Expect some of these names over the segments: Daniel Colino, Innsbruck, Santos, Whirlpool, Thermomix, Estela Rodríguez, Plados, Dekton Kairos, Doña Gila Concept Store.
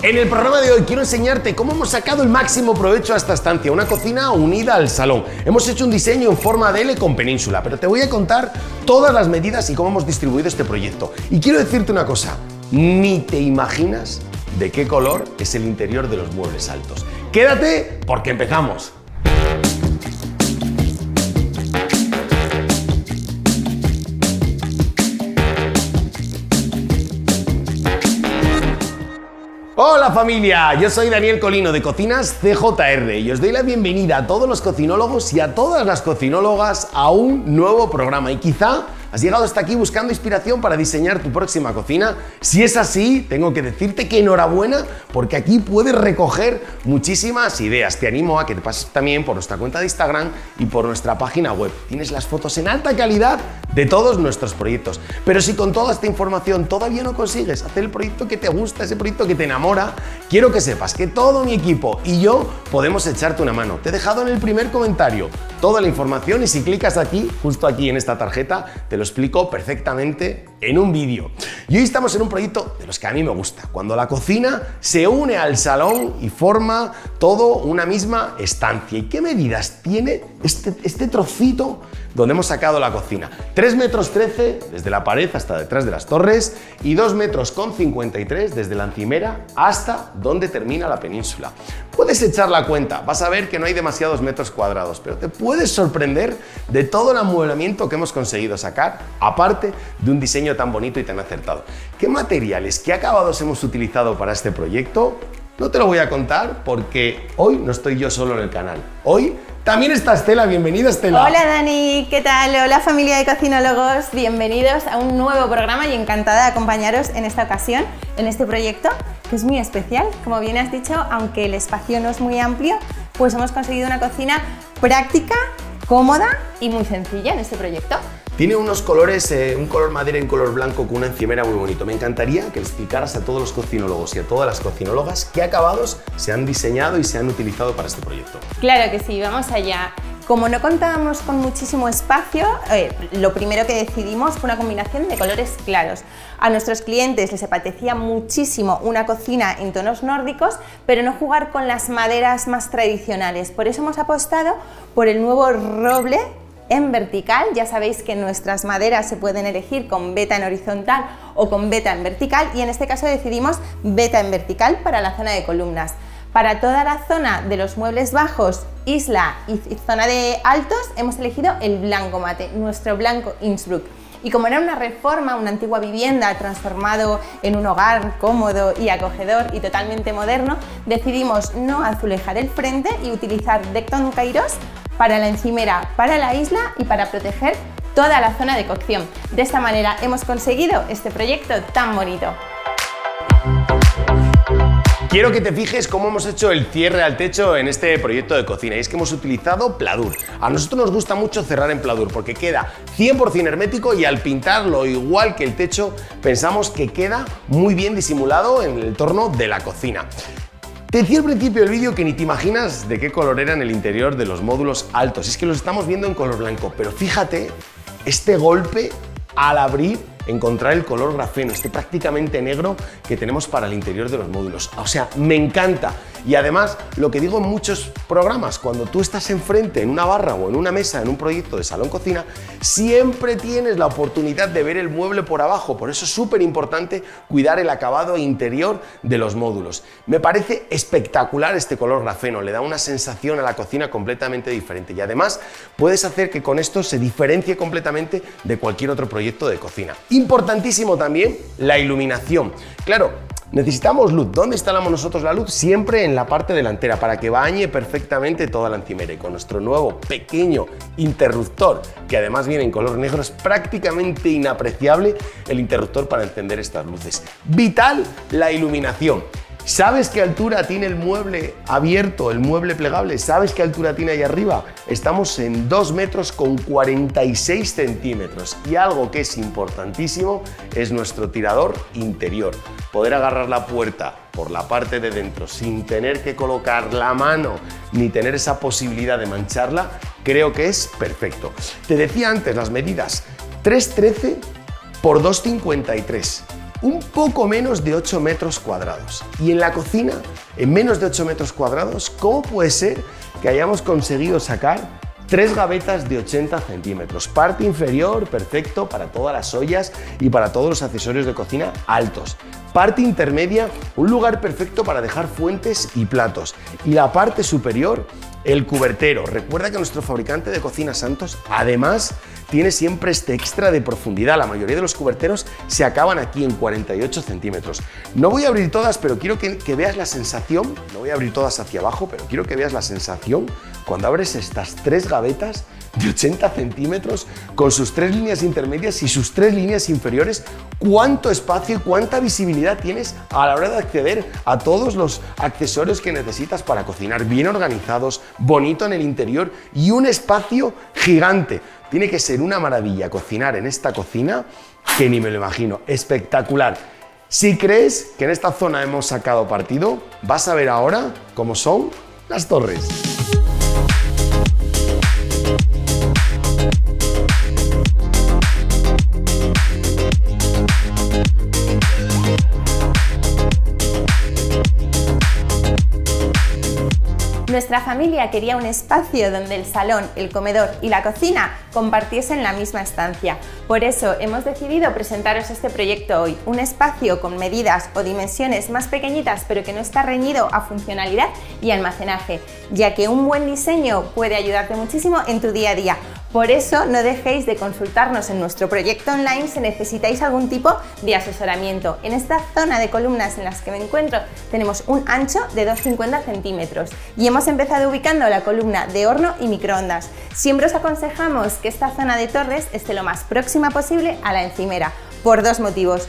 En el programa de hoy quiero enseñarte cómo hemos sacado el máximo provecho a esta estancia, una cocina unida al salón. Hemos hecho un diseño en forma de L con península, pero te voy a contar todas las medidas y cómo hemos distribuido este proyecto. Y quiero decirte una cosa, ni te imaginas de qué color es el interior de los muebles altos. Quédate porque empezamos. ¡Hola familia! Yo soy Daniel Colino de Cocinas CJR y os doy la bienvenida a todos los cocinólogos y a todas las cocinólogas a un nuevo programa. Y quizá has llegado hasta aquí buscando inspiración para diseñar tu próxima cocina. Si es así, tengo que decirte que enhorabuena, porque aquí puedes recoger muchísimas ideas. Te animo a que te pases también por nuestra cuenta de Instagram y por nuestra página web. Tienes las fotos en alta calidad de todos nuestros proyectos. Pero si con toda esta información todavía no consigues hacer el proyecto que te gusta, ese proyecto que te enamora, quiero que sepas que todo mi equipo y yo podemos echarte una mano. Te he dejado en el primer comentario toda la información y si clicas aquí, justo aquí en esta tarjeta, te lo explico perfectamente en un vídeo. Y hoy estamos en un proyecto de los que a mí me gusta, cuando la cocina se une al salón y forma todo una misma estancia. ¿Y qué medidas tiene este trocito donde hemos sacado la cocina? 3,13 metros desde la pared hasta detrás de las torres y 2,53 metros desde la encimera hasta donde termina la península. Puedes echar la cuenta, vas a ver que no hay demasiados metros cuadrados, pero te puedes sorprender de todo el amueblamiento que hemos conseguido sacar, aparte de un diseño tan bonito y tan acertado. ¿Qué materiales, qué acabados hemos utilizado para este proyecto? No te lo voy a contar porque hoy no estoy yo solo en el canal. Hoy también está Estela. Bienvenida, Estela. Hola, Dani. ¿Qué tal? Hola, familia de cocinólogos. Bienvenidos a un nuevo programa y encantada de acompañaros en esta ocasión, en este proyecto, que es muy especial. Como bien has dicho, aunque el espacio no es muy amplio, pues hemos conseguido una cocina práctica, cómoda y muy sencilla en este proyecto. Tiene unos colores, un color madera y un color blanco con una encimera muy bonito. Me encantaría que explicaras a todos los cocinólogos y a todas las cocinólogas qué acabados se han diseñado y se han utilizado para este proyecto. Claro que sí, vamos allá. Como no contábamos con muchísimo espacio, lo primero que decidimos fue una combinación de colores claros. A nuestros clientes les apetecía muchísimo una cocina en tonos nórdicos, pero no jugar con las maderas más tradicionales. Por eso hemos apostado por el nuevo roble en vertical. Ya sabéis que nuestras maderas se pueden elegir con veta en horizontal o con veta en vertical y en este caso decidimos veta en vertical para la zona de columnas. Para toda la zona de los muebles bajos, isla y zona de altos hemos elegido el blanco mate, nuestro blanco Innsbruck. Y como era una reforma, una antigua vivienda transformado en un hogar cómodo y acogedor y totalmente moderno, decidimos no azulejar el frente y utilizar Dekton Kairos para la encimera, para la isla y para proteger toda la zona de cocción. De esta manera hemos conseguido este proyecto tan bonito. Quiero que te fijes cómo hemos hecho el cierre al techo en este proyecto de cocina y es que hemos utilizado pladur. A nosotros nos gusta mucho cerrar en pladur porque queda 100% hermético y al pintarlo igual que el techo pensamos que queda muy bien disimulado en el entorno de la cocina. Te decía al principio del vídeo que ni te imaginas de qué color eran el interior de los módulos altos. Es que los estamos viendo en color blanco, pero fíjate este golpe al abrir, encontrar el color grafeno, este prácticamente negro que tenemos para el interior de los módulos. O sea, me encanta. Y además, lo que digo en muchos programas, cuando tú estás enfrente en una barra o en una mesa, en un proyecto de salón-cocina, siempre tienes la oportunidad de ver el mueble por abajo. Por eso es súper importante cuidar el acabado interior de los módulos. Me parece espectacular este color grafeno, le da una sensación a la cocina completamente diferente y además puedes hacer que con esto se diferencie completamente de cualquier otro proyecto de cocina. Importantísimo también la iluminación. Claro, necesitamos luz. ¿Dónde instalamos nosotros la luz? Siempre en la parte delantera para que bañe perfectamente toda la encimera. Y con nuestro nuevo pequeño interruptor, que además viene en color negro, es prácticamente inapreciable el interruptor para encender estas luces. Vital la iluminación. ¿Sabes qué altura tiene el mueble abierto, el mueble plegable? ¿Sabes qué altura tiene ahí arriba? Estamos en 2,46 metros y algo que es importantísimo es nuestro tirador interior. Poder agarrar la puerta por la parte de dentro sin tener que colocar la mano ni tener esa posibilidad de mancharla, creo que es perfecto. Te decía antes las medidas, 3,13 por 2,53. un poco menos de 8 metros cuadrados. Y en la cocina, en menos de 8 metros cuadrados, ¿cómo puede ser que hayamos conseguido sacar 3 gavetas de 80 centímetros? Parte inferior, perfecto para todas las ollas y para todos los accesorios de cocina altos. Parte intermedia, un lugar perfecto para dejar fuentes y platos. Y la parte superior, el cubertero. Recuerda que nuestro fabricante de cocina Santos, además, tiene siempre este extra de profundidad. La mayoría de los cuberteros se acaban aquí en 48 centímetros. No voy a abrir todas, pero quiero que veas la sensación. No voy a abrir todas hacia abajo, pero quiero que veas la sensación cuando abres estas 3 gavetas de 80 centímetros con sus 3 líneas intermedias y sus 3 líneas inferiores. Cuánto espacio y cuánta visibilidad tienes a la hora de acceder a todos los accesorios que necesitas para cocinar. Bien organizados, bonito en el interior y un espacio gigante. Tiene que ser una maravilla cocinar en esta cocina, que ni me lo imagino. Espectacular. Si crees que en esta zona hemos sacado partido, vas a ver ahora cómo son las torres. Nuestra familia quería un espacio donde el salón, el comedor y la cocina compartiesen la misma estancia. Por eso hemos decidido presentaros este proyecto hoy, un espacio con medidas o dimensiones más pequeñitas pero que no está reñido a funcionalidad y almacenaje, ya que un buen diseño puede ayudarte muchísimo en tu día a día. Por eso no dejéis de consultarnos en nuestro proyecto online si necesitáis algún tipo de asesoramiento. En esta zona de columnas en las que me encuentro tenemos un ancho de 2,50 centímetros y hemos empezado ubicando la columna de horno y microondas. Siempre os aconsejamos que esta zona de torres esté lo más próxima posible a la encimera, por dos motivos.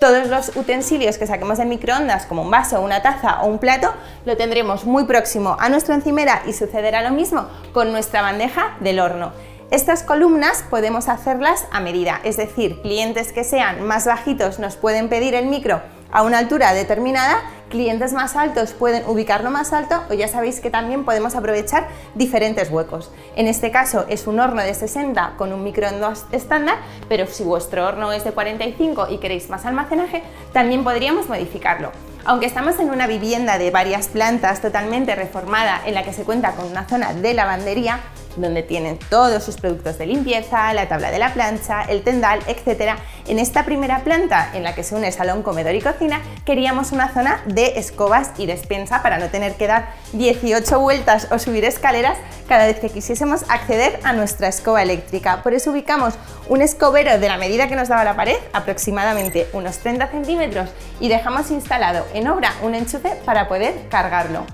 Todos los utensilios que saquemos del microondas, como un vaso, una taza o un plato, lo tendremos muy próximo a nuestra encimera y sucederá lo mismo con nuestra bandeja del horno. Estas columnas podemos hacerlas a medida, es decir, clientes que sean más bajitos nos pueden pedir el micro a una altura determinada, clientes más altos pueden ubicarlo más alto o ya sabéis que también podemos aprovechar diferentes huecos. En este caso es un horno de 60 con un microondas estándar, pero si vuestro horno es de 45 y queréis más almacenaje, también podríamos modificarlo. Aunque estamos en una vivienda de varias plantas totalmente reformada en la que se cuenta con una zona de lavandería, donde tienen todos sus productos de limpieza, la tabla de la plancha, el tendal, etc. En esta primera planta, en la que se une salón, comedor y cocina, queríamos una zona de escobas y despensa para no tener que dar 18 vueltas o subir escaleras cada vez que quisiésemos acceder a nuestra escoba eléctrica. Por eso ubicamos un escobero de la medida que nos daba la pared, aproximadamente unos 30 centímetros, y dejamos instalado en obra un enchufe para poder cargarlo.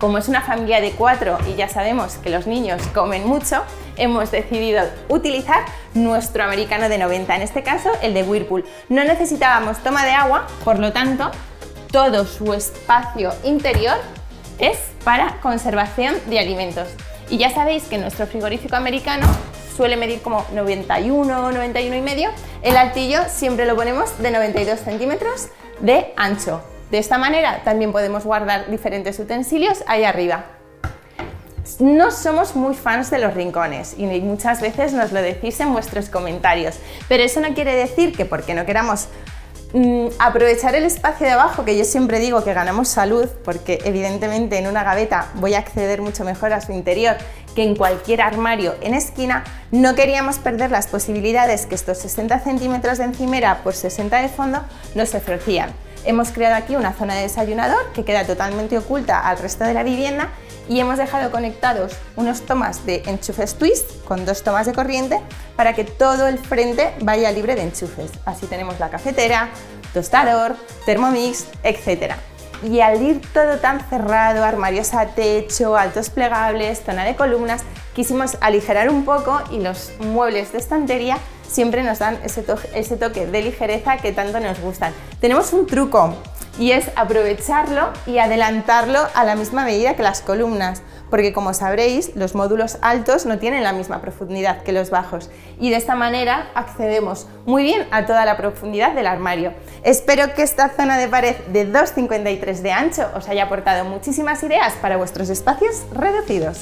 Como es una familia de 4 y ya sabemos que los niños comen mucho, hemos decidido utilizar nuestro americano de 90, en este caso el de Whirlpool. No necesitábamos toma de agua, por lo tanto, todo su espacio interior es para conservación de alimentos. Y ya sabéis que nuestro frigorífico americano suele medir como 91, 91 y medio. El altillo siempre lo ponemos de 92 centímetros de ancho. De esta manera también podemos guardar diferentes utensilios ahí arriba. No somos muy fans de los rincones y muchas veces nos lo decís en vuestros comentarios, pero eso no quiere decir que porque no queramos aprovechar el espacio de abajo, que yo siempre digo que ganamos salud, porque evidentemente en una gaveta voy a acceder mucho mejor a su interior que en cualquier armario en esquina, no queríamos perder las posibilidades que estos 60 centímetros de encimera por 60 de fondo nos ofrecían. Hemos creado aquí una zona de desayunador que queda totalmente oculta al resto de la vivienda y hemos dejado conectados unos tomas de enchufes twist con 2 tomas de corriente para que todo el frente vaya libre de enchufes. Así tenemos la cafetera, tostador, Thermomix, etc. Y al ir todo tan cerrado, armarios a techo, altos plegables, zona de columnas, quisimos aligerar un poco y los muebles de estantería siempre nos dan ese toque de ligereza que tanto nos gustan. Tenemos un truco y es aprovecharlo y adelantarlo a la misma medida que las columnas, porque como sabréis, los módulos altos no tienen la misma profundidad que los bajos y de esta manera accedemos muy bien a toda la profundidad del armario. Espero que esta zona de pared de 2,53 de ancho os haya aportado muchísimas ideas para vuestros espacios reducidos.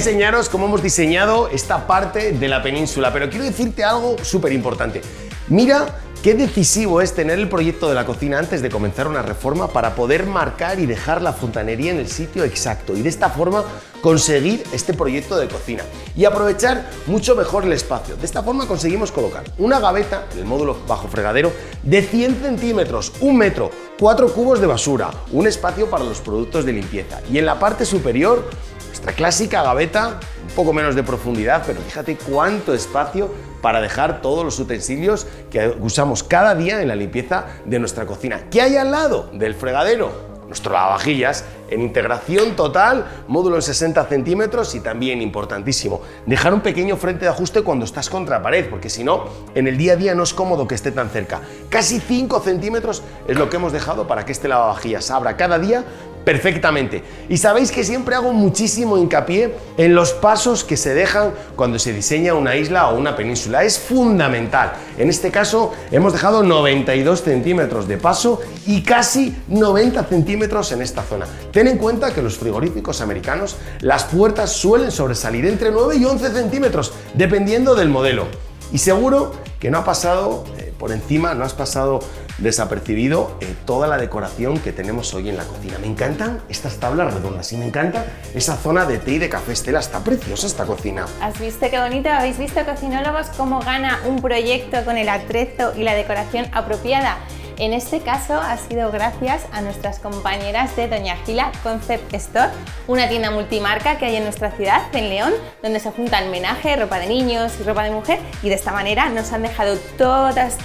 enseñaros cómo hemos diseñado esta parte de la península, pero quiero decirte algo súper importante. Mira qué decisivo es tener el proyecto de la cocina antes de comenzar una reforma para poder marcar y dejar la fontanería en el sitio exacto y de esta forma conseguir este proyecto de cocina y aprovechar mucho mejor el espacio. De esta forma conseguimos colocar una gaveta en el módulo bajo fregadero de 100 centímetros, 1 metro, 4 cubos de basura, un espacio para los productos de limpieza y en la parte superior nuestra clásica gaveta, un poco menos de profundidad, pero fíjate cuánto espacio para dejar todos los utensilios que usamos cada día en la limpieza de nuestra cocina. ¿Qué hay al lado del fregadero? Nuestro lavavajillas en integración total, módulo en 60 centímetros y también, importantísimo, dejar un pequeño frente de ajuste cuando estás contra pared, porque si no, en el día a día no es cómodo que esté tan cerca. Casi 5 centímetros es lo que hemos dejado para que este lavavajillas abra cada día perfectamente. Y sabéis que siempre hago muchísimo hincapié en los pasos que se dejan cuando se diseña una isla o una península. Es fundamental. En este caso hemos dejado 92 centímetros de paso y casi 90 centímetros en esta zona. Ten en cuenta que los frigoríficos americanos, las puertas suelen sobresalir entre 9 y 11 centímetros, dependiendo del modelo. Y seguro que no ha pasado por encima, no has pasado desapercibido toda la decoración que tenemos hoy en la cocina. Me encantan estas tablas redondas y me encanta esa zona de té y de café. Estela, está preciosa esta cocina. ¿Has visto qué bonita? ¿Habéis visto, cocinólogos, cómo gana un proyecto con el atrezo y la decoración apropiada? En este caso ha sido gracias a nuestras compañeras de Doña Gila Concept Store, una tienda multimarca que hay en nuestra ciudad, en León, donde se juntan menaje, ropa de niños y ropa de mujer, y de esta manera nos han dejado todas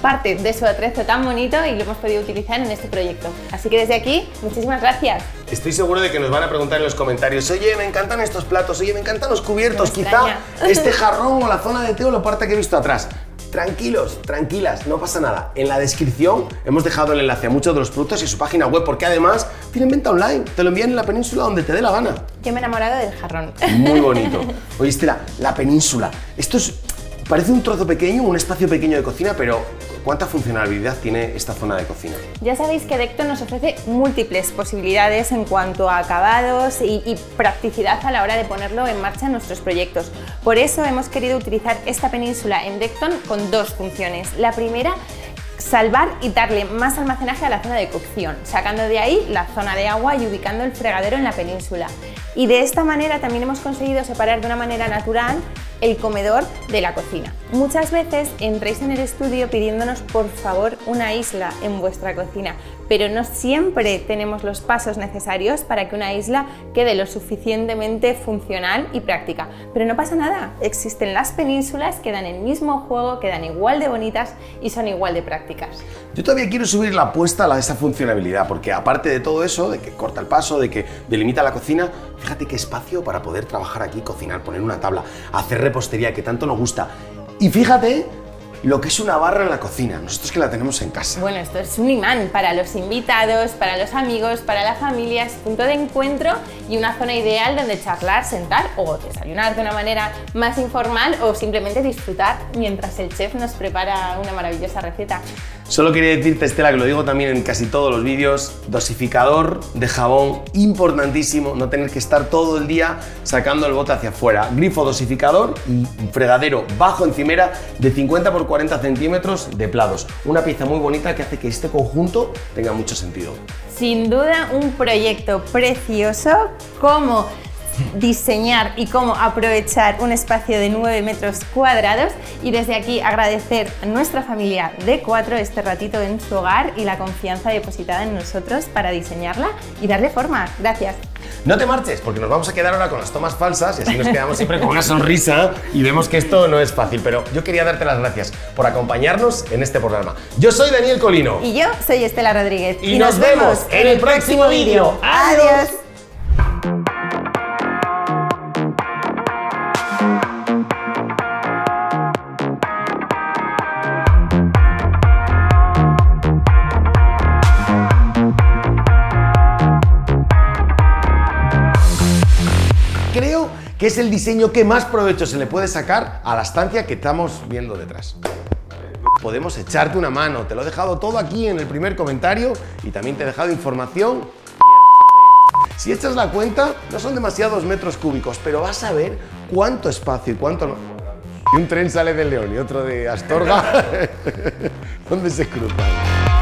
partes de su atrezo tan bonito y lo hemos podido utilizar en este proyecto. Así que desde aquí, muchísimas gracias. Estoy seguro de que nos van a preguntar en los comentarios: oye, me encantan estos platos, oye, me encantan los cubiertos, quizá este jarrón o la zona de té o la parte que he visto atrás. Tranquilos, tranquilas, no pasa nada. En la descripción hemos dejado el enlace a muchos de los productos y su página web, porque además tienen venta online, te lo envían en la península donde te dé la gana. Yo me he enamorado del jarrón. Muy bonito. Oye, Estela, la península. Esto es, parece un trozo pequeño, un espacio pequeño de cocina, pero ¿cuánta funcionalidad tiene esta zona de cocina? Ya sabéis que Dekton nos ofrece múltiples posibilidades en cuanto a acabados y practicidad a la hora de ponerlo en marcha en nuestros proyectos. Por eso hemos querido utilizar esta península en Dekton con 2 funciones. La primera, salvar y darle más almacenaje a la zona de cocción, sacando de ahí la zona de agua y ubicando el fregadero en la península. Y de esta manera también hemos conseguido separar de una manera natural el comedor de la cocina. Muchas veces entráis en el estudio pidiéndonos por favor una isla en vuestra cocina, pero no siempre tenemos los pasos necesarios para que una isla quede lo suficientemente funcional y práctica. Pero no pasa nada, existen las penínsulas que dan el mismo juego, que dan igual de bonitas y son igual de prácticas. Yo todavía quiero subir la apuesta a esa funcionalidad, porque aparte de todo eso, de que corta el paso, de que delimita la cocina, fíjate qué espacio para poder trabajar aquí, cocinar, poner una tabla, hacer repostería que tanto nos gusta. Y fíjate lo que es una barra en la cocina, nosotros que la tenemos en casa. Bueno, esto es un imán para los invitados, para los amigos, para la familia, es punto de encuentro y una zona ideal donde charlar, sentar o desayunar de una manera más informal o simplemente disfrutar mientras el chef nos prepara una maravillosa receta. Solo quería decirte, Estela, que lo digo también en casi todos los vídeos, dosificador de jabón, importantísimo, no tener que estar todo el día sacando el bote hacia afuera. Grifo dosificador y fregadero bajo encimera de 50 x 40 centímetros de Plados. Una pieza muy bonita que hace que este conjunto tenga mucho sentido. Sin duda, un proyecto precioso. Como diseñar y cómo aprovechar un espacio de 9 metros cuadrados, y desde aquí agradecer a nuestra familia de 4 este ratito en su hogar y la confianza depositada en nosotros para diseñarla y darle forma. Gracias. No te marches, porque nos vamos a quedar ahora con las tomas falsas y así nos quedamos siempre con una sonrisa y vemos que esto no es fácil, pero yo quería darte las gracias por acompañarnos en este programa. Yo soy Daniel Colino. Y yo soy Estela Rodríguez. Y nos vemos en el próximo vídeo. ¡Adiós! Que es el diseño que más provecho se le puede sacar a la estancia que estamos viendo detrás. Podemos echarte una mano, te lo he dejado todo aquí en el primer comentario y también te he dejado información. Si echas la cuenta, no son demasiados metros cúbicos, pero vas a ver cuánto espacio y cuánto no. Y un tren sale de León y otro de Astorga, donde se cruzan.